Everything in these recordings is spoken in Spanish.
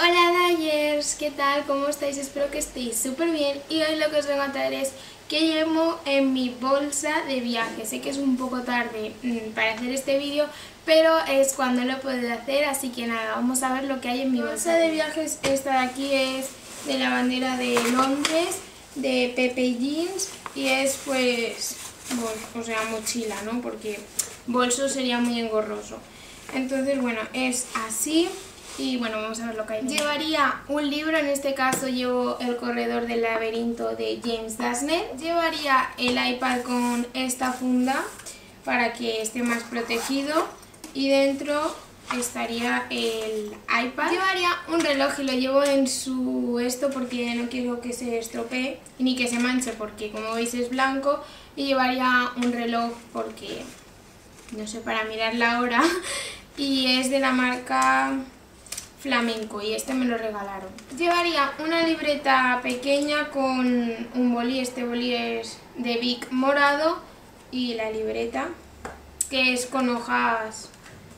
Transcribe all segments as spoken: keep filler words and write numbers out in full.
Hola Dayers, ¿qué tal? ¿Cómo estáis? Espero que estéis súper bien y hoy lo que os vengo a traer es qué llevo en mi bolsa de viaje. Sé que es un poco tarde para hacer este vídeo, pero es cuando lo puedo hacer, así que nada, vamos a ver lo que hay en mi bolsa de viajes. Esta de aquí es de la bandera de Londres, de Pepe Jeans, y es pues, o sea, mochila, ¿no? Porque bolso sería muy engorroso. Entonces, bueno, es así. Y bueno, vamos a ver lo que hay. Llevaría un libro, en este caso llevo El corredor del laberinto de James Dashner. Llevaría el iPad con esta funda para que esté más protegido. Y dentro estaría el iPad. Llevaría un reloj y lo llevo en su esto porque no quiero que se estropee ni que se manche porque como veis es blanco. Y llevaría un reloj porque, no sé, para mirar la hora. Y es de la marca flamenco y este me lo regalaron. Llevaría una libreta pequeña con un bolí, este bolí es de Bic morado y la libreta que es con hojas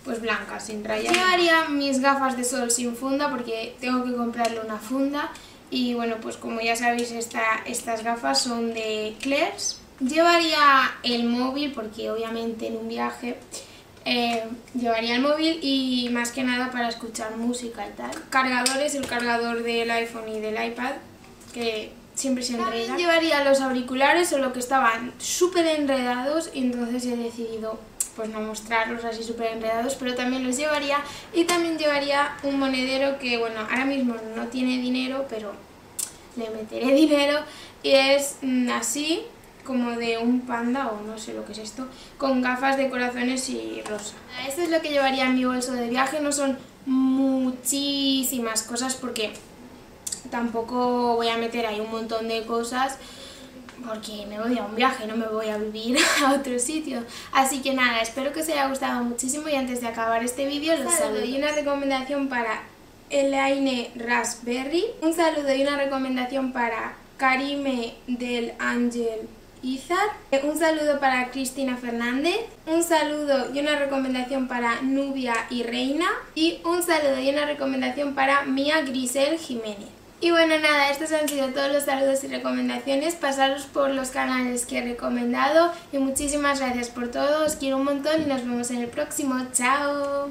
pues blancas sin rayas. Llevaría mis gafas de sol sin funda porque tengo que comprarle una funda y bueno pues como ya sabéis esta, estas gafas son de Claire's. Llevaría el móvil porque obviamente en un viaje Eh, llevaría el móvil y más que nada para escuchar música y tal. Cargadores, el cargador del iPhone y del iPad, que siempre se enredan. Llevaría los auriculares, solo que estaban súper enredados y entonces he decidido pues no mostrarlos así súper enredados, pero también los llevaría. Y también llevaría un monedero que, bueno, ahora mismo no tiene dinero, pero le meteré dinero. Y es mmm, así, como de un panda o no sé lo que es esto, con gafas de corazones y rosa. Esto es lo que llevaría en mi bolso de viaje, no son muchísimas cosas porque tampoco voy a meter ahí un montón de cosas porque me voy a un viaje, no me voy a vivir a otro sitio. Así que nada, espero que os haya gustado muchísimo y antes de acabar este vídeo los saludo y una recomendación para Elaine Raspberry, un saludo y una recomendación para Karime del Angel Izar, un saludo para Cristina Fernández, un saludo y una recomendación para Nubia y Reina y un saludo y una recomendación para Mia Grisel Jiménez. Y bueno nada, estos han sido todos los saludos y recomendaciones, pasaros por los canales que he recomendado y muchísimas gracias por todo, os quiero un montón y nos vemos en el próximo, chao.